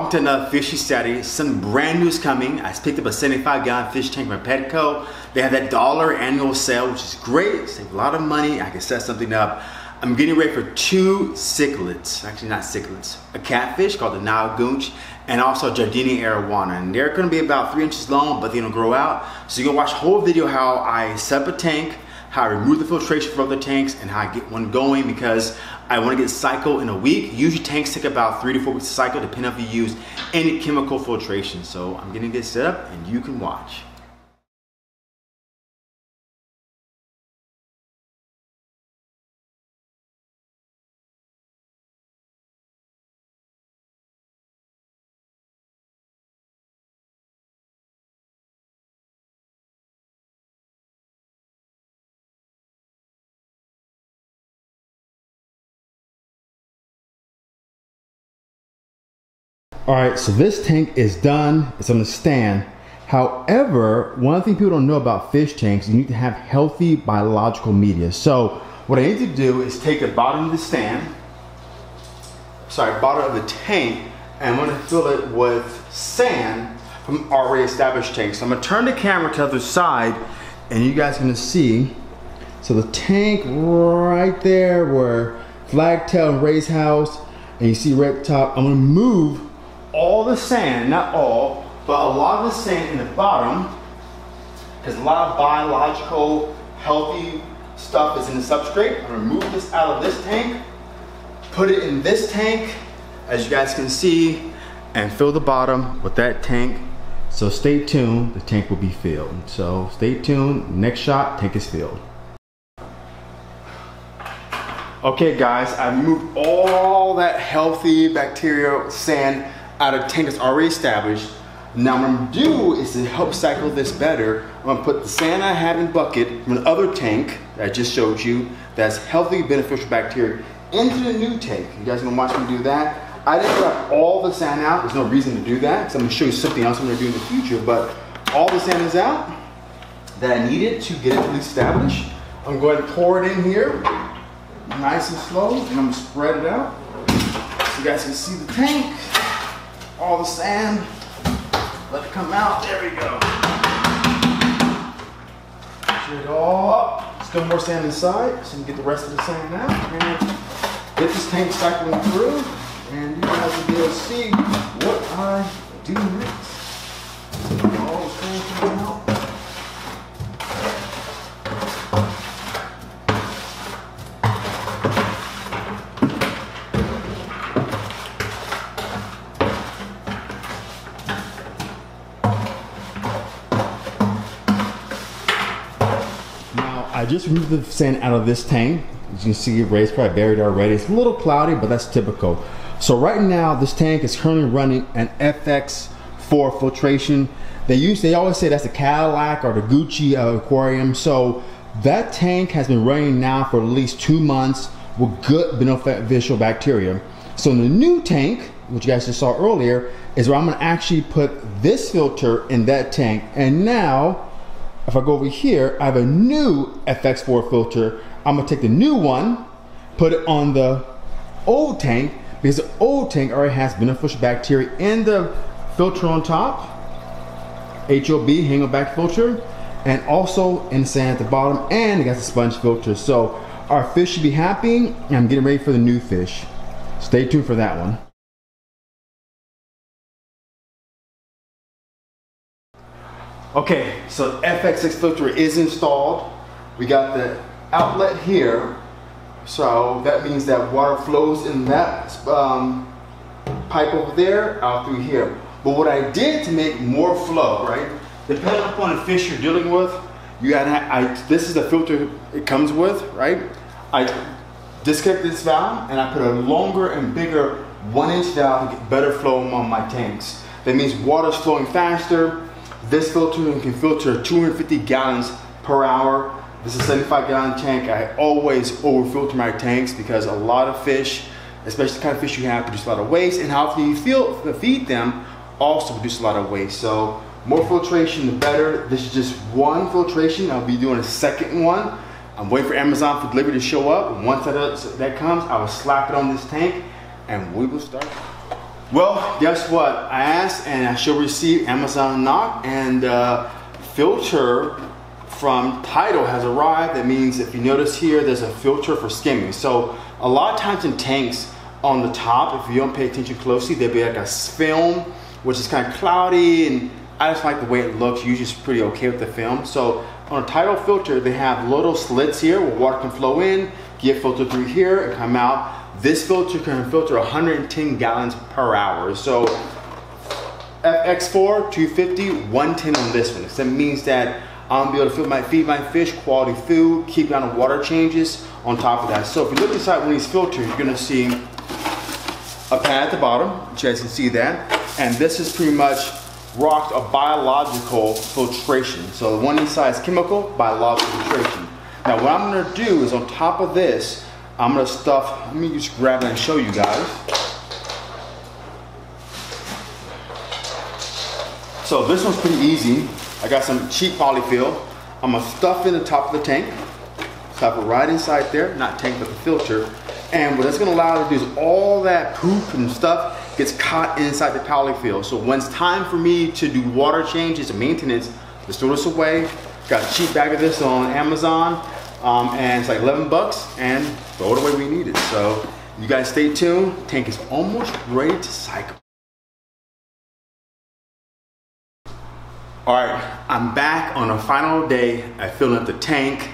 hooked on a fishy Saturday. Some brand new is coming. I picked up a 75-gallon fish tank from Petco. They have that $1 annual sale, which is great. Save a lot of money. I can set something up. I'm getting ready for two cichlids, actually not cichlids, a catfish called the Nile Goonch, and also Jardini arowana. And they're gonna be about 3 inches long, but they're gonna grow out. So you're gonna watch the whole video how I set up a tank, how I remove the filtration from other tanks, and how I get one going, because I wanna get cycle in a week. Usually tanks take about 3 to 4 weeks to cycle, depending on if you use any chemical filtration. So I'm getting this set up and you can watch. All right, so this tank is done. It's on the stand. However, one thing people don't know about fish tanks, you need to have healthy biological media. So what I need to do is take the bottom of the stand, sorry, bottom of the tank, and I'm gonna fill it with sand from already established tanks. So I'm gonna turn the camera to the other side and you guys are gonna see. So the tank right there where flagtail and raised house, and you see right top, I'm gonna move all the sand, not all, but a lot of the sand in the bottom, because a lot of biological, healthy stuff is in the substrate. I'm gonna move this out of this tank, put it in this tank, as you guys can see, and fill the bottom with that tank. So stay tuned, the tank will be filled. So stay tuned, next shot, tank is filled. Okay guys, I moved all that healthy bacterial sand out of tank that's already established. Now what I'm gonna do is to help cycle this better, I'm gonna put the sand I had in the bucket from another tank that I just showed you that's healthy, beneficial bacteria into the new tank. You guys gonna watch me do that. I didn't grab all the sand out, there's no reason to do that, so I'm gonna show you something else I'm gonna do in the future, but all the sand is out that I needed to get it fully established. I'm going to pour it in here, nice and slow, and I'm gonna spread it out so you guys can see the tank. All the sand, let it come out, there we go. Get it all up, still more sand inside, so you can get the rest of the sand out, and get this tank cycling through, and you guys will be able to see what I do next. All the sand coming out. I just removed the sand out of this tank. As you can see, it's probably buried already. It's a little cloudy, but that's typical. So right now, this tank is currently running an FX4 filtration. They always say that's the Cadillac or the Gucci aquarium. So that tank has been running now for at least 2 months with good beneficial bacteria. So in the new tank, which you guys just saw earlier, is where I'm gonna actually put this filter in that tank. And now, if I go over here, I have a new FX4 filter. I'm gonna take the new one, put it on the old tank, because the old tank already has beneficial bacteria in the filter on top, HOB, hangleback filter, and also in sand at the bottom, and it got the sponge filter. So our fish should be happy, and I'm getting ready for the new fish. Stay tuned for that one. Okay, so FX6 filter is installed. We got the outlet here, so that means that water flows in that pipe over there, out through here. But what I did to make more flow, right? Depending upon the fish you're dealing with, you gotta. This is the filter it comes with, right? I disconnect this valve and I put a longer and bigger 1-inch valve to get better flow on my tanks. That means water's flowing faster. This filter can filter 250 gallons per hour. This is a 75-gallon tank. I always over-filter my tanks because a lot of fish, especially the kind of fish you have, produce a lot of waste, and how often you feed them also produce a lot of waste. So more filtration, the better. This is just one filtration. I'll be doing a second one. I'm waiting for Amazon for delivery to show up. Once that comes, I will slap it on this tank, and we will start. Well, guess what? I asked and I shall receive. Amazon knock and filter from Tidal has arrived. That means if you notice here, there's a filter for skimming. So a lot of times in tanks on the top, if you don't pay attention closely, there'll be like a film, which is kind of cloudy, and I just like the way it looks. Usually it's pretty okay with the film. So on a Tidal filter, they have little slits here where water can flow in, get filtered through here and come out. This filter can filter 110 gallons per hour. So FX4, 250, 110 on this one. So that means that I'm gonna be able to feed my fish quality food, keep down the water changes on top of that. So if you look inside one of these filters, you're gonna see a pad at the bottom, which you guys can see that. And this is pretty much rocked a biological filtration. So the one inside is chemical, biological filtration. Now what I'm gonna do is on top of this, I'm gonna stuff, let me just grab it and show you guys. So this one's pretty easy. I got some cheap polyfill. I'm gonna stuff in the top of the tank. Stuff it right inside there, not tank but the filter. And what it's gonna allow it to do is all that poop and stuff gets caught inside the polyfill. So when it's time for me to do water changes and maintenance, just throw this away. Got a cheap bag of this on Amazon. And it's like 11 bucks and throw it away when you need it. So you guys stay tuned. Tank is almost ready to cycle. All right, I'm back on a final day at filling up the tank.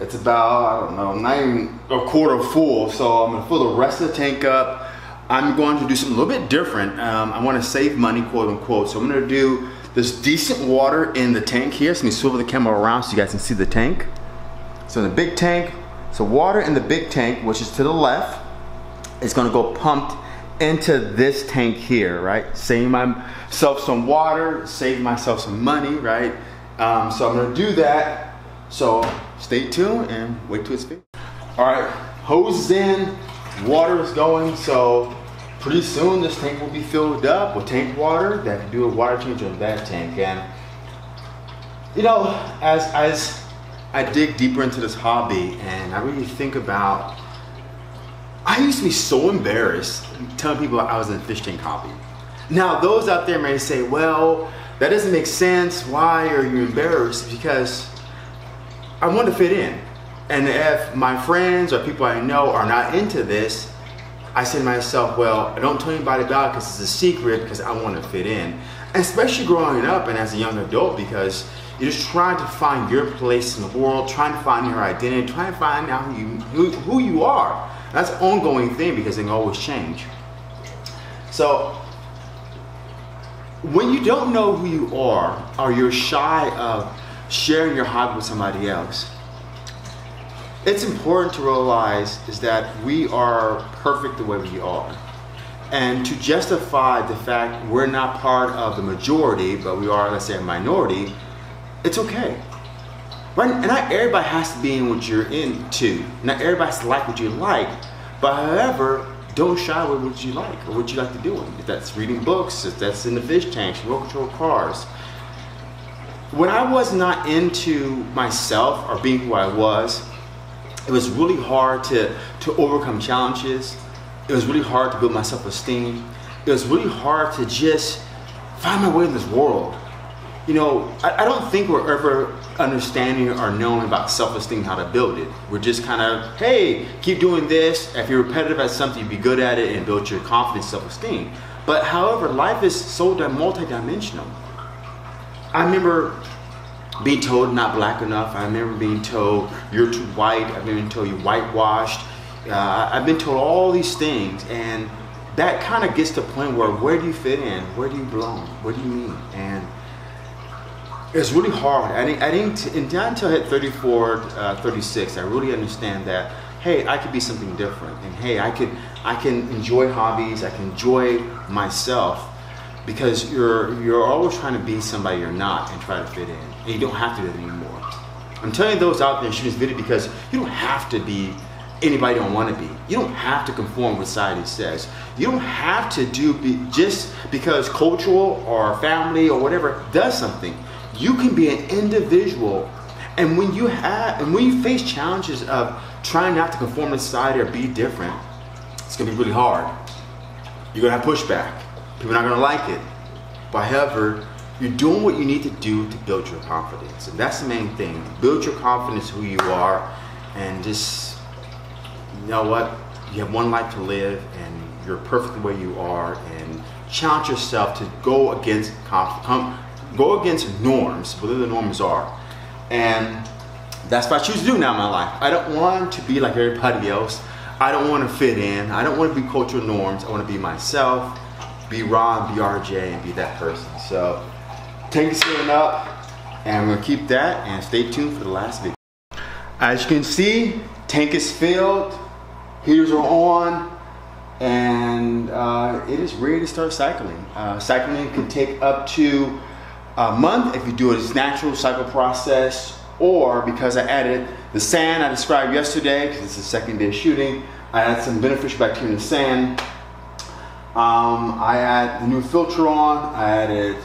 It's about, I don't know, not even a quarter full. So I'm gonna fill the rest of the tank up. I'm going to do something a little bit different. I wanna save money, quote unquote. So I'm gonna do this decent water in the tank here. So let me swivel the camera around so you guys can see the tank. So in the big tank, so water in the big tank, which is to the left, is gonna go pumped into this tank here, right? Save myself some water, save myself some money, right? So I'm gonna do that. So stay tuned and wait till it's big. All right, hose in, water is going. So pretty soon this tank will be filled up with tank water that can do a water change on that tank. And you know, as I dig deeper into this hobby and I really think about, I used to be so embarrassed telling people I was in the fish tank hobby. Now those out there may say, well, that doesn't make sense. Why are you embarrassed? Because I want to fit in. And if my friends or people I know are not into this, I say to myself, well, I don't tell anybody about it because it's a secret because I want to fit in. And especially growing up and as a young adult, because you're just trying to find your place in the world, trying to find your identity, trying to find out who you are. That's an ongoing thing because they can always change. So when you don't know who you are, or you're shy of sharing your hobby with somebody else, it's important to realize is that we are perfect the way we are. And to justify the fact we're not part of the majority, but we are, let's say, a minority, it's okay. Right? And not everybody has to be in what you're into. Not everybody has to like what you like. But however, don't shy away what you like or what you like to do. If that's reading books, if that's in the fish tanks, remote control cars. When I was not into myself or being who I was, it was really hard to overcome challenges. It was really hard to build my self-esteem. It was really hard to just find my way in this world. You know, I don't think we're ever understanding or knowing about self-esteem, how to build it. We're just kind of, hey, keep doing this. If you're repetitive at something, you'd be good at it and build your confidence, self-esteem. But however, life is so multi-dimensional. I remember being told not black enough. I remember being told you're too white. I've been told you're whitewashed. I've been told all these things, and that kind of gets to the point where do you fit in? Where do you belong? What do you mean? And it's really hard. Until I hit 34, 36, I really understand that, hey, I could be something different. And hey, I can enjoy hobbies, I can enjoy myself, because you're always trying to be somebody you're not and try to fit in. And you don't have to do it anymore. I'm telling those out there shooting this video because you don't have to be anybody you don't want to be. You don't have to conform what society says. You don't have to just because cultural or family or whatever does something. You can be an individual, and when you face challenges of trying not to conform to society or be different, it's gonna be really hard. You're gonna have pushback. People are not gonna like it. But however, you're doing what you need to do to build your confidence. And that's the main thing. Build your confidence who you are, and just, you know what? You have one life to live, and you're perfect the way you are, and challenge yourself to go against norms, whatever the norms are. And that's what I choose to do now in my life. I don't want to be like everybody else. I don't want to fit in. I don't want to be cultural norms. I want to be myself, be Ron, be RJ, and be that person. So take this one up, and we're gonna keep that, and stay tuned for the last video. As you can see, tank is filled, heaters are on, and it is ready to start cycling. Cycling can take up to a month if you do it as natural cycle process, or because I added the sand I described yesterday, because it's the second day of shooting, I added some beneficial bacteria in the sand. I added the new filter on, I added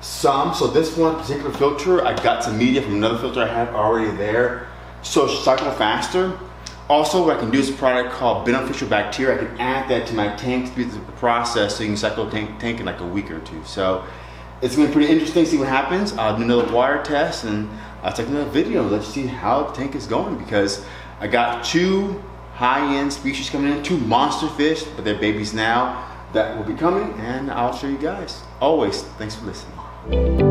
some, so this one particular filter, I got some media from another filter I had already there, so cycle faster. Also, what I can do is a product called beneficial bacteria. I can add that to my tank through the process, so you can cycle tank in like a week or two. So it's gonna be pretty interesting to see what happens. I'll do another wire test, and I'll take another video. Let's see how the tank is going, because I got two high-end species coming in, two monster fish, but they're babies now, that will be coming, and I'll show you guys. Always, thanks for listening.